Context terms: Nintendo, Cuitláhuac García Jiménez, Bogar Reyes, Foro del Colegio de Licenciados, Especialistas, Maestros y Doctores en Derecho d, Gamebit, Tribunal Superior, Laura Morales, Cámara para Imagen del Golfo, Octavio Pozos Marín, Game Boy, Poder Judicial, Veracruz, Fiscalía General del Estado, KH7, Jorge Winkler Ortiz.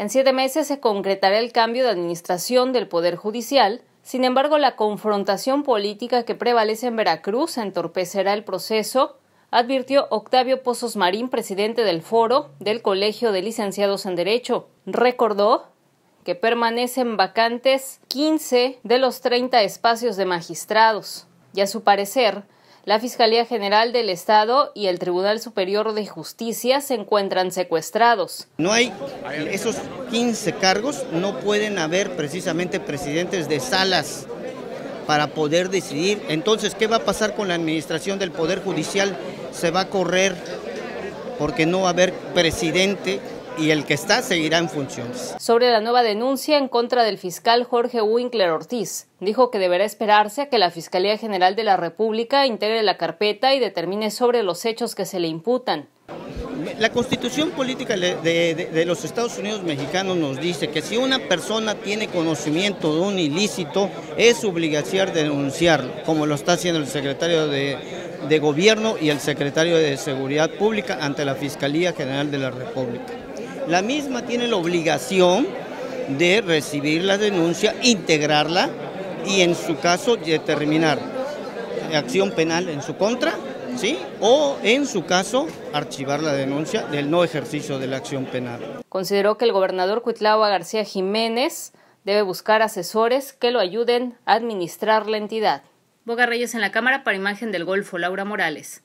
En 7 meses se concretará el cambio de administración del Poder Judicial. Sin embargo, la confrontación política que prevalece en Veracruz entorpecerá el proceso, advirtió Octavio Pozos Marín, presidente del Foro del Colegio de Licenciados en Derecho. Recordó que permanecen vacantes 15 de los 30 espacios de magistrados y, a su parecer, la Fiscalía General del Estado y el Tribunal Superior de Justicia se encuentran secuestrados. No hay esos 15 cargos, no pueden haber precisamente presidentes de salas para poder decidir. Entonces, ¿qué va a pasar con la administración del Poder Judicial? Se va a correr porque no va a haber presidente y el que está seguirá en funciones. Sobre la nueva denuncia en contra del fiscal Jorge Winkler Ortiz, dijo que deberá esperarse a que la Fiscalía General de la República integre la carpeta y determine sobre los hechos que se le imputan. La Constitución Política de los Estados Unidos Mexicanos nos dice que si una persona tiene conocimiento de un ilícito, es su obligación denunciarlo, como lo está haciendo el secretario de Gobierno y el secretario de Seguridad Pública ante la Fiscalía General de la República. La misma tiene la obligación de recibir la denuncia, integrarla y en su caso determinar acción penal en su contra, ¿sí? O en su caso archivar la denuncia del no ejercicio de la acción penal. Consideró que el gobernador Cuitláhuac García Jiménez debe buscar asesores que lo ayuden a administrar la entidad. Bogar Reyes en la Cámara para Imagen del Golfo, Laura Morales.